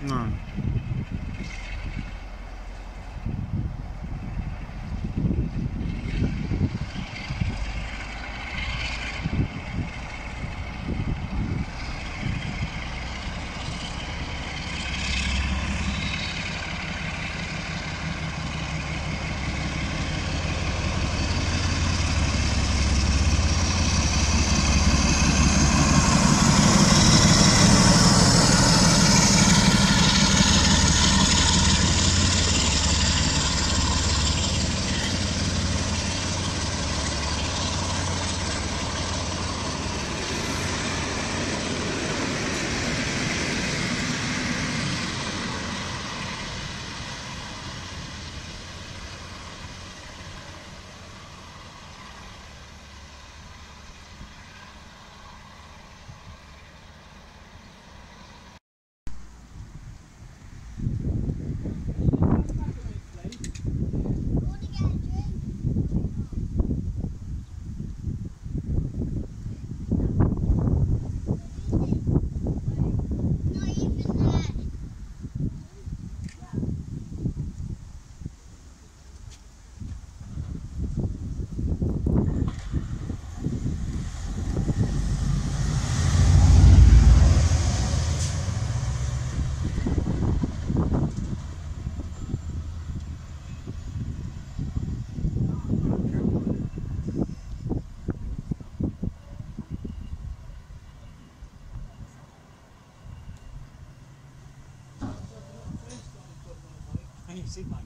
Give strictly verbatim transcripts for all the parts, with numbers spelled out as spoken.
No. See my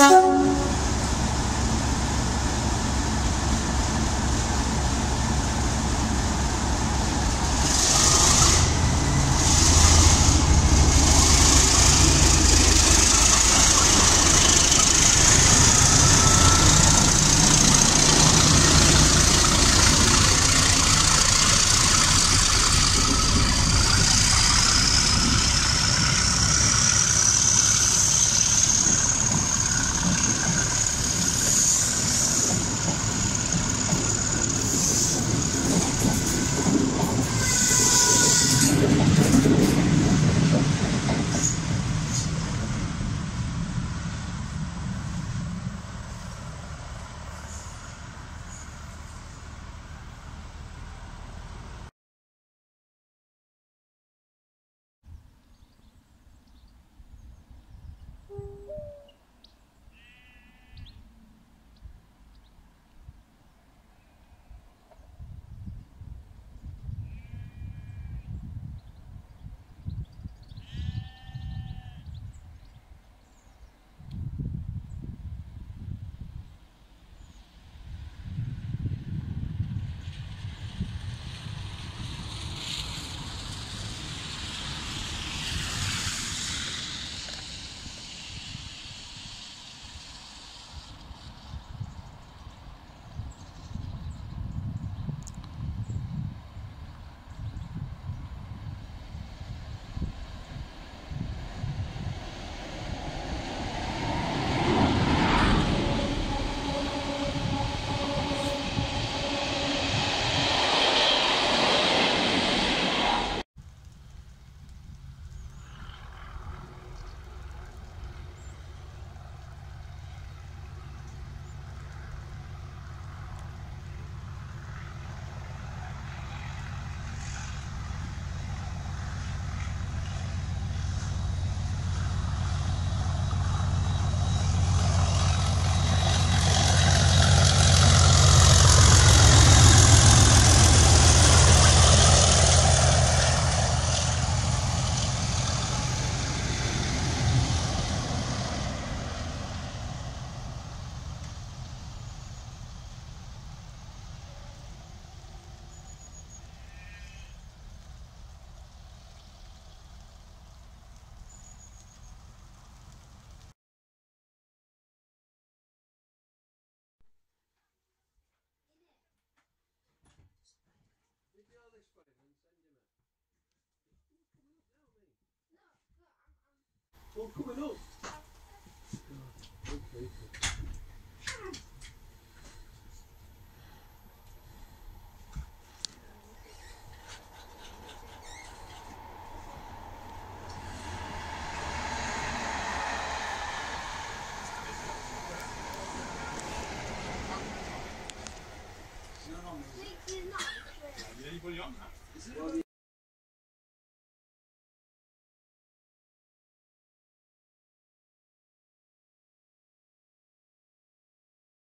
Well, coming up. Is anybody on that? Is it?